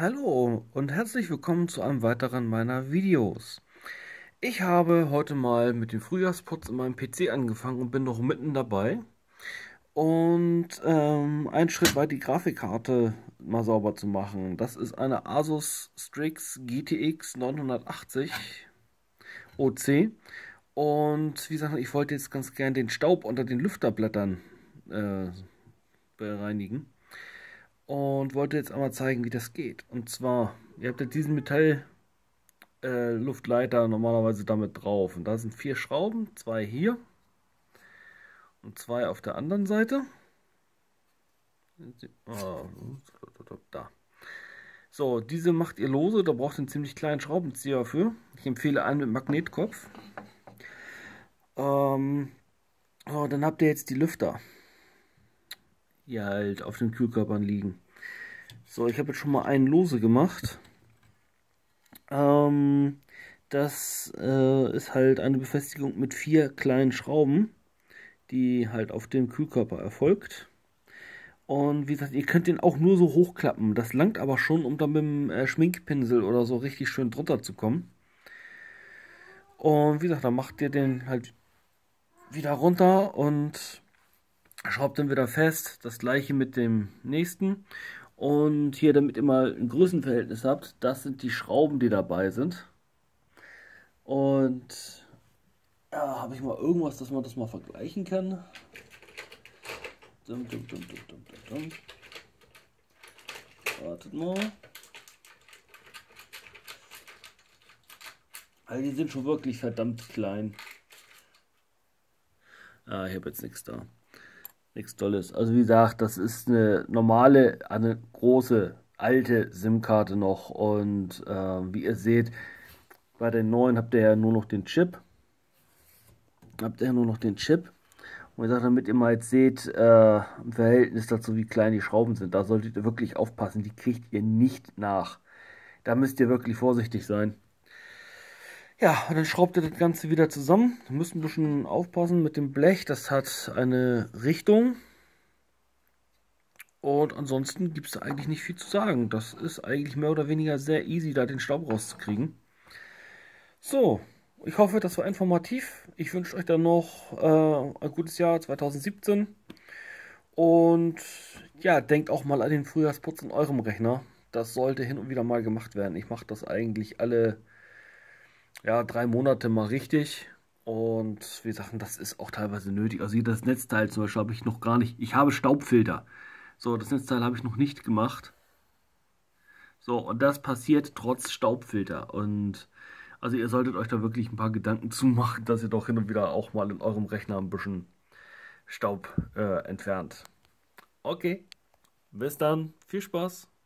Hallo und herzlich willkommen zu einem weiteren meiner Videos. Ich habe heute mal mit dem Frühjahrsputz in meinem PC angefangen und bin noch mitten dabei. Und einen Schritt weit die Grafikkarte mal sauber zu machen. Das ist eine Asus Strix GTX 980 OC. Und wie gesagt, ich wollte jetzt ganz gern den Staub unter den Lüfterblättern bereinigen. Und wollte jetzt einmal zeigen, wie das geht. Und zwar, ihr habt jetzt diesen Metall-Luftleiter normalerweise damit drauf. Und da sind 4 Schrauben, 2 hier und 2 auf der anderen Seite. Da. So, diese macht ihr lose, da braucht ihr einen ziemlich kleinen Schraubenzieher für. Ich empfehle einen mit Magnetkopf. Dann habt ihr jetzt die Lüfter, die halt auf den Kühlkörpern liegen. So, ich habe jetzt schon mal einen lose gemacht. Das ist halt eine Befestigung mit 4 kleinen Schrauben, die halt auf dem Kühlkörper erfolgt. Und wie gesagt, ihr könnt den auch nur so hochklappen. Das langt aber schon, um dann mit dem Schminkpinsel oder so richtig schön drunter zu kommen. Und wie gesagt, dann macht ihr den halt wieder runter und schraubt dann wieder fest, das gleiche mit dem nächsten. Und hier, damit ihr mal ein Größenverhältnis habt, das sind die Schrauben, die dabei sind. Und ja, habe ich mal irgendwas, dass man das mal vergleichen kann. Wartet mal. Also die sind schon wirklich verdammt klein. Ah, ich habe jetzt nichts da. Nichts Tolles. Also wie gesagt, das ist eine normale, eine große, alte SIM-Karte noch. Und wie ihr seht, bei den neuen habt ihr ja nur noch den Chip. Und ich sage, damit ihr mal jetzt seht, im Verhältnis dazu, wie klein die Schrauben sind, da solltet ihr wirklich aufpassen. Die kriegt ihr nicht nach. Da müsst ihr wirklich vorsichtig sein. Ja, und dann schraubt ihr das Ganze wieder zusammen. Ihr müsst ein bisschen aufpassen mit dem Blech. Das hat eine Richtung. Und ansonsten gibt es da eigentlich nicht viel zu sagen. Das ist eigentlich mehr oder weniger sehr easy, da den Staub rauszukriegen. So, ich hoffe, das war informativ. Ich wünsche euch dann noch ein gutes Jahr 2017. Und ja, denkt auch mal an den Frühjahrsputz in eurem Rechner. Das sollte hin und wieder mal gemacht werden. Ich mache das eigentlich alle... ja, 3 Monate mal richtig. Und wir sagen, das ist auch teilweise nötig. Also hier das Netzteil zum Beispiel habe ich noch gar nicht. Ich habe Staubfilter. So, das Netzteil habe ich noch nicht gemacht. So, und das passiert trotz Staubfilter. Und also ihr solltet euch da wirklich ein paar Gedanken zu machen, dass ihr doch hin und wieder auch mal in eurem Rechner ein bisschen Staub entfernt. Okay, bis dann. Viel Spaß.